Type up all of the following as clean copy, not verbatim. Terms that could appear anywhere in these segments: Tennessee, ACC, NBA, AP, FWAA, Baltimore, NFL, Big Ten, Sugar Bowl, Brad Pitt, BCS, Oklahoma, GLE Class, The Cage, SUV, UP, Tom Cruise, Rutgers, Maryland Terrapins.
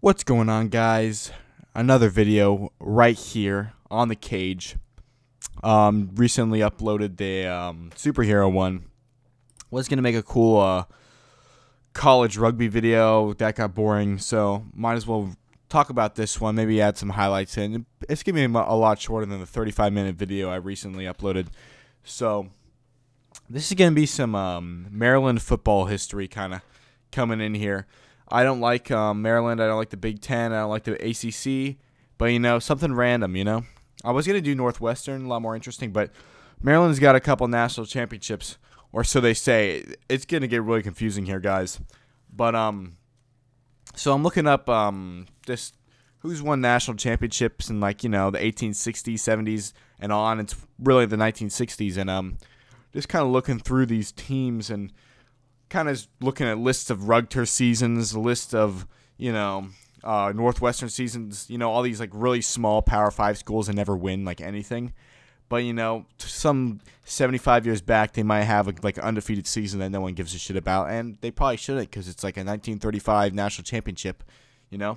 What's going on, guys? Another video right here on The Cage. Recently uploaded the superhero one. Was gonna make a cool college rugby video. That got boring, so might as well talk about this one. Maybe add some highlights in. It's gonna be a lot shorter than the 35-minute video I recently uploaded. So this is gonna be some Maryland football history kind of coming in here. I don't like Maryland. I don't like the Big Ten. I don't like the ACC. But, you know, something random, you know. I was going to do Northwestern, a lot more interesting. But Maryland's got a couple national championships, or so they say. It's going to get really confusing here, guys. But, so I'm looking up this, who's won national championships in, like, you know, the 1860s, 70s, and on. It's really the 1960s. And just kind of looking through these teams and kind of looking at lists of Rugter seasons, list of, you know, Northwestern seasons, you know, all these, like, really small Power 5 schools that never win, like, anything. But, you know, some 75 years back, they might have, like, an undefeated season that no one gives a shit about, and they probably shouldn't because it's, like, a 1935 national championship, you know.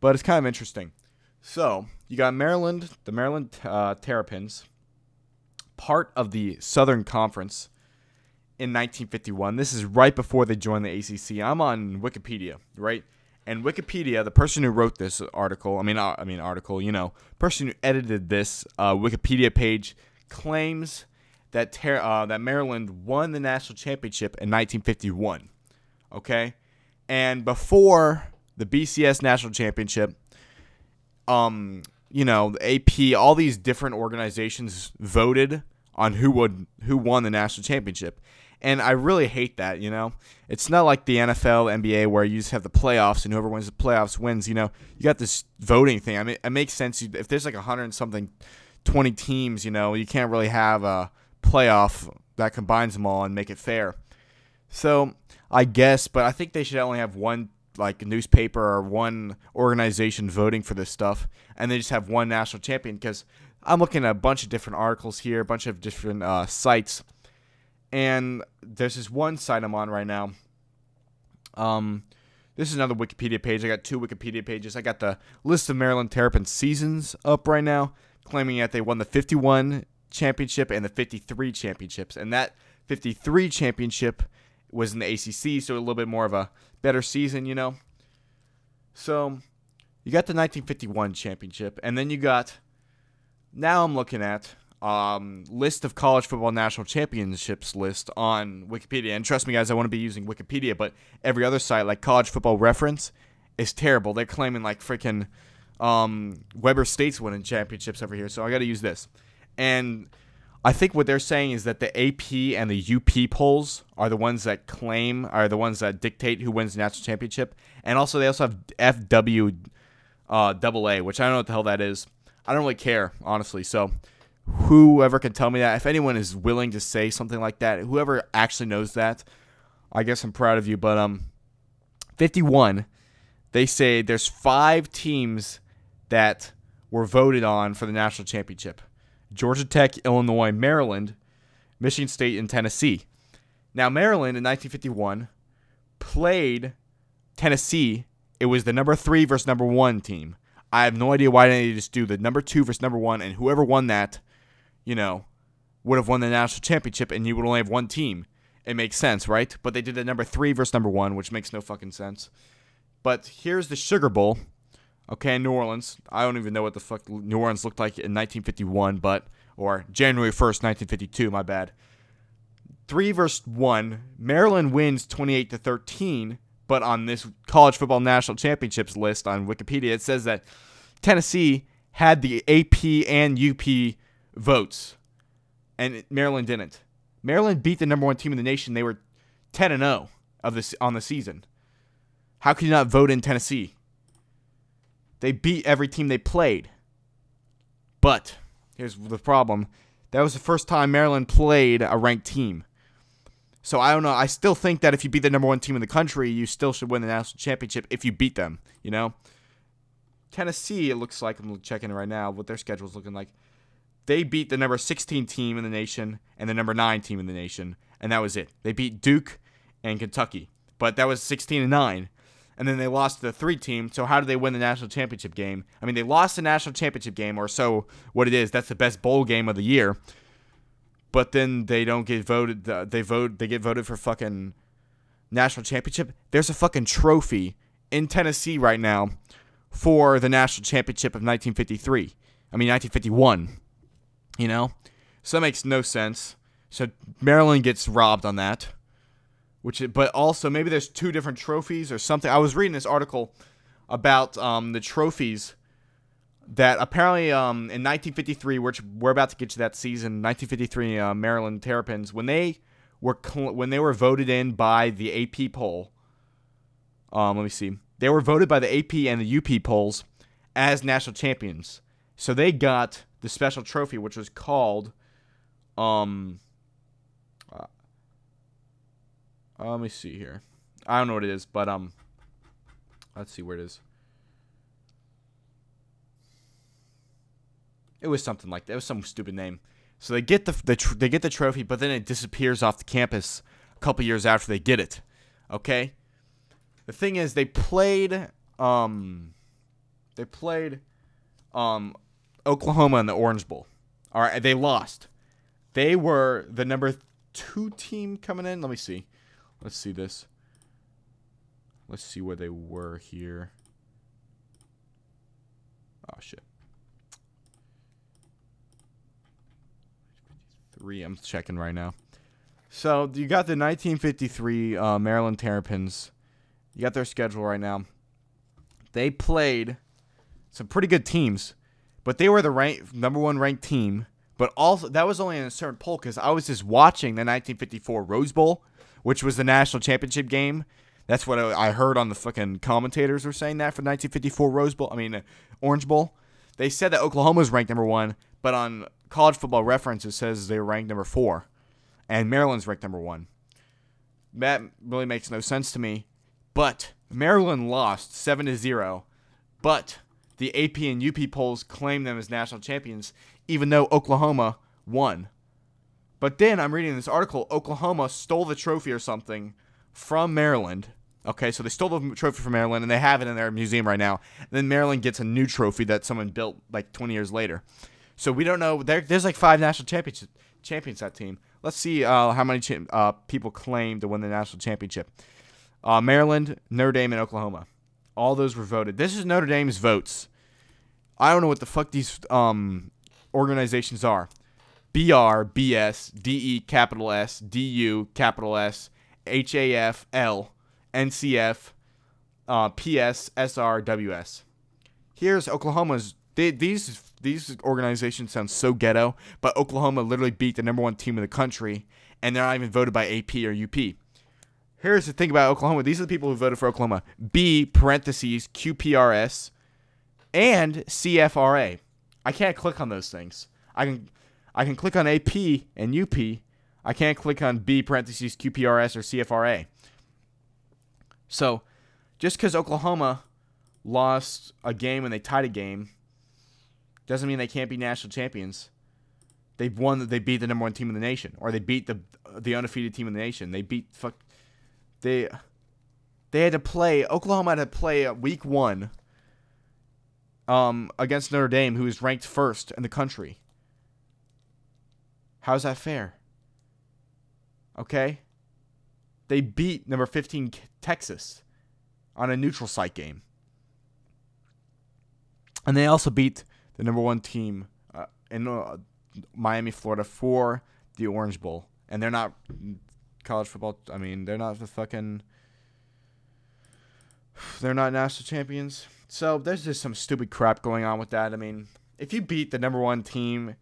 But it's kind of interesting. So, you got Maryland, the Maryland Terrapins, part of the Southern Conference, in 1951. This is right before they joined the ACC. I'm on Wikipedia, right? And Wikipedia, the person who wrote this article, you know, person who edited this Wikipedia page claims that that Maryland won the national championship in 1951. Okay? And before the BCS national championship, you know, the AP, all these different organizations voted on who won the national championship. And I really hate that, you know. It's not like the NFL, NBA, where you just have the playoffs and whoever wins the playoffs wins, you know. You got this voting thing. I mean, it makes sense. If there's like 120 teams, you know, you can't really have a playoff that combines them all and make it fair. So I guess, but I think they should only have one, like, newspaper or one organization voting for this stuff, and they just have one national champion, because I'm looking at a bunch of different articles here, a bunch of different sites, and there's this one site I'm on right now. This is another Wikipedia page. I got two Wikipedia pages. I got the list of Maryland Terrapins seasons up right now, claiming that they won the 51 championship and the 53 championships, and that 53 championship was in the ACC, so a little bit more of a better season, you know. So you got the 1951 championship, and then you got... Now I'm looking at list of college football national championships list on Wikipedia. And trust me, guys, I want to be using Wikipedia, but every other site, like College Football Reference, is terrible. They're claiming, like, freaking Weber State's winning championships over here, so I got to use this. And I think what they're saying is that the AP and the UP polls are the ones that claim, are the ones that dictate who wins the national championship. And also, they also have FWAA, which I don't know what the hell that is. I don't really care, honestly. So whoever can tell me that, if anyone is willing to say something like that, whoever actually knows that, I guess I'm proud of you. But 51, they say there's 5 teams that were voted on for the national championship: Georgia Tech, Illinois, Maryland, Michigan State, and Tennessee. Now, Maryland in 1951 played Tennessee. It was the number 3 versus number 1 team. I have no idea why they just do the number 2 versus number 1, and whoever won that, you know, would have won the national championship, and you would only have one team. It makes sense, right? But they did the number 3 versus number 1, which makes no fucking sense. But here's the Sugar Bowl, okay, in New Orleans. I don't even know what the fuck New Orleans looked like in 1951, but, or January 1st, 1952, my bad. 3 versus 1, Maryland wins 28-13. But on this college football national championships list on Wikipedia, it says that Tennessee had the AP and UP votes, and Maryland didn't. Maryland beat the number 1 team in the nation. They were 10-0 on the season. How could you not vote in Tennessee? They beat every team they played. But here's the problem. That was the first time Maryland played a ranked team. So I don't know. I still think that if you beat the number 1 team in the country, you still should win the national championship if you beat them, you know? Tennessee, it looks like, I'm checking right now what their schedule's looking like. They beat the number 16 team in the nation and the number 9 team in the nation, and that was it. They beat Duke and Kentucky, but that was 16-9. and then they lost to the 3 team. So how do they win the national championship game? I mean, they lost the national championship game, or so what it is. That's the best bowl game of the year. But then they don't get voted. They get voted for fucking national championship. There's a fucking trophy in Tennessee right now for the national championship of 1951. You know, so that makes no sense. So Maryland gets robbed on that. But also maybe there's 2 different trophies or something. I was reading this article about the trophies that apparently in 1953, which we're about to get to that season, 1953 Maryland Terrapins, when they were voted in by the AP poll. Let me see. They were voted by the AP and the UP polls as national champions. So they got the special trophy, which was called. Let me see here. I don't know what it is, but let's see where it is. It was something like that. It was some stupid name. So they get the trophy, but then it disappears off the campus a couple years after they get it. Okay. The thing is, they played Oklahoma in the Orange Bowl. All right, they lost. They were the number 2 team coming in. Let me see. Let's see this. Let's see where they were here. Oh, shit. 53. I'm checking right now. So, you got the 1953 Maryland Terrapins. You got their schedule right now. They played some pretty good teams. But they were the number 1 ranked team. But also, that was only in a certain poll because I was just watching the 1954 Rose Bowl, which was the national championship game. That's what I heard on the fucking commentators were saying that for 1954 Orange Bowl. They said that Oklahoma was ranked number 1, but on College Football Reference, it says they were ranked number 4, and Maryland's ranked number 1. That really makes no sense to me, but Maryland lost 7-0, but the AP and UP polls claim them as national champions, even though Oklahoma won. But then I'm reading this article, Oklahoma stole the trophy or something from Maryland. Okay, so they stole the trophy from Maryland, and they have it in their museum right now. And then Maryland gets a new trophy that someone built like 20 years later. So we don't know. There's like 5 national champions that team. Let's see how many people claim to win the national championship. Maryland, Notre Dame, and Oklahoma. All those were voted. This is Notre Dame's votes. I don't know what the fuck these organizations are. BR, BS, DE, S, DU, S, HAFL, NCF, PS, SR, WS. Here's Oklahoma's. These organizations sound so ghetto, but Oklahoma literally beat the number 1 team in the country, and they're not even voted by AP or UP. Here's the thing about Oklahoma. These are the people who voted for Oklahoma. B (QPRS) and CFRA. I can't click on those things. I can click on AP and UP. I can't click on B (QPRS) or CFRA. So, just because Oklahoma lost a game and they tied a game, doesn't mean they can't be national champions. They've won. They beat the number 1 team in the nation, or they beat the undefeated team in the nation. They beat They had to play. Oklahoma had to play week 1 against Notre Dame, who is ranked 1st in the country. How's that fair? Okay? They beat number 15 Texas on a neutral site game. And they also beat the number 1 team in Miami, Florida for the Orange Bowl. And they're not college football. I mean, they're not the fucking... They're not national champions. So there's just some stupid crap going on with that. I mean, if you beat the number 1 team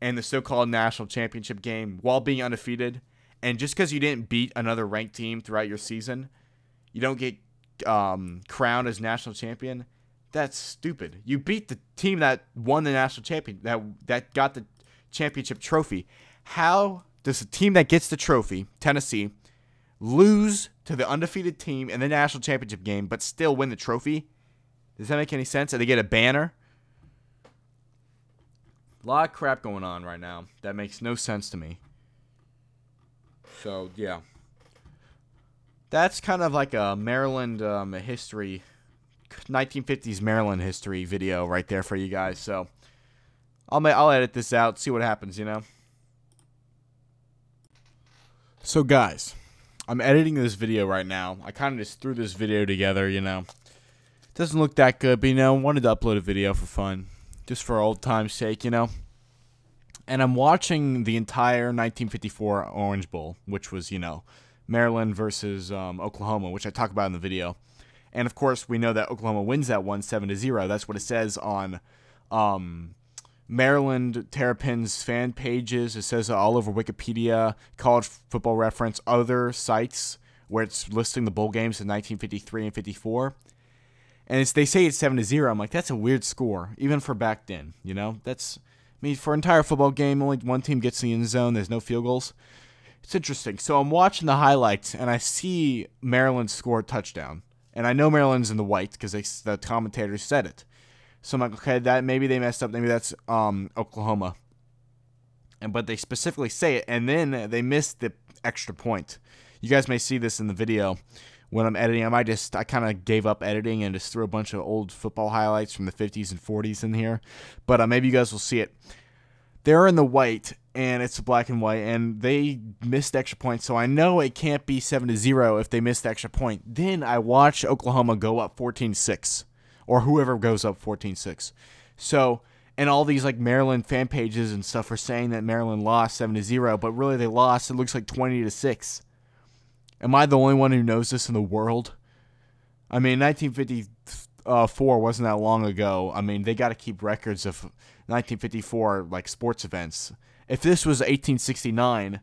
and the so-called national championship game while being undefeated, and just because you didn't beat another ranked team throughout your season, you don't get crowned as national champion. That's stupid. You beat the team that won the national champion, that got the championship trophy. How does the team that gets the trophy, Tennessee, lose to the undefeated team in the national championship game but still win the trophy? Does that make any sense? And they get a banner? A lot of crap going on right now. That makes no sense to me. So, yeah. That's kind of like a Maryland history, 1950s Maryland history video right there for you guys. So I'll edit this out, see what happens, you know. So guys, I'm editing this video right now. I kind of just threw this video together, you know. It doesn't look that good, but you know, I wanted to upload a video for fun, just for old time's sake, you know. And I'm watching the entire 1954 Orange Bowl, which was, you know, Maryland versus Oklahoma, which I talk about in the video. And of course, we know that Oklahoma wins that one 7-0. That's what it says on Maryland Terrapins fan pages. It says all over Wikipedia, College Football Reference, other sites where it's listing the bowl games in 1953 and 54. And it's, they say it's 7-0. I'm like, that's a weird score, even for back then. You know, that's, I mean, for an entire football game, only one team gets in the end zone. There's no field goals. It's interesting. So I'm watching the highlights, and I see Maryland score a touchdown. And I know Maryland's in the white because the commentator said it. So I'm like, okay, that maybe they messed up. Maybe that's Oklahoma. But they specifically say it, and then they missed the extra point. You guys may see this in the video when I'm editing. I kind of gave up editing and just threw a bunch of old football highlights from the 50s and 40s in here. But maybe you guys will see it. They're in the white, and it's black and white, and they missed extra points. So I know it can't be 7-0 if they missed the extra point. Then I watch Oklahoma go up 14-6. Or whoever goes up 14-6. So, and all these like Maryland fan pages and stuff are saying that Maryland lost 7-0, but really they lost, it looks like 20-6. Am I the only one who knows this in the world? I mean, 1954 wasn't that long ago. I mean, they got to keep records of 1954 like sports events. If this was 1869,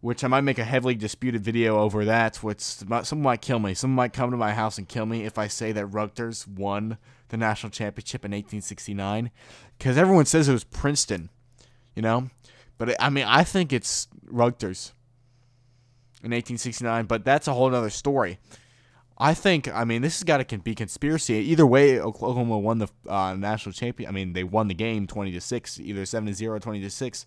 which I might make a heavily disputed video over that, which someone might kill me. Someone might come to my house and kill me if I say that Rutgers won the national championship in 1869. Because everyone says it was Princeton, you know? But, I mean, I think it's Rutgers in 1869, but that's a whole other story. I think, I mean, this has got to be conspiracy. Either way, Oklahoma won the national championship. I mean, they won the game 20-6, either 7-0 or 20-6.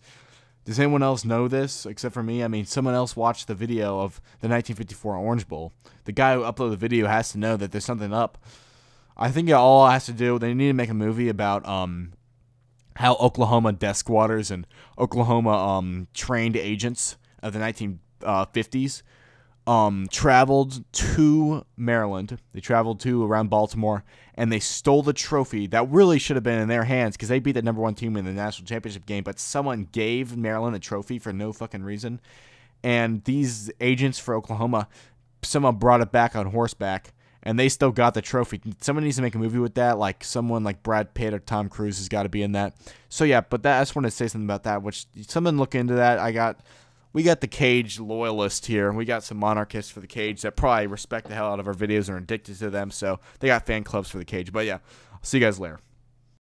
Does anyone else know this except for me? I mean, someone else watched the video of the 1954 Orange Bowl. The guy who uploaded the video has to know that there's something up. I think it all has to do, they need to make a movie about how Oklahoma desk squatters and Oklahoma trained agents of the 1950s traveled to Maryland. They traveled to around Baltimore, and they stole the trophy that really should have been in their hands because they beat the #1 team in the national championship game, but someone gave Maryland a trophy for no fucking reason. And these agents for Oklahoma, someone brought it back on horseback, and they still got the trophy. Someone needs to make a movie with that, like someone like Brad Pitt or Tom Cruise has got to be in that. So yeah, but that, I just wanted to say something about that, which someone look into that. We got the Cage loyalists here. We got some monarchists for the Cage that probably respect the hell out of our videos and are addicted to them. So they got fan clubs for the Cage. But yeah, I'll see you guys later.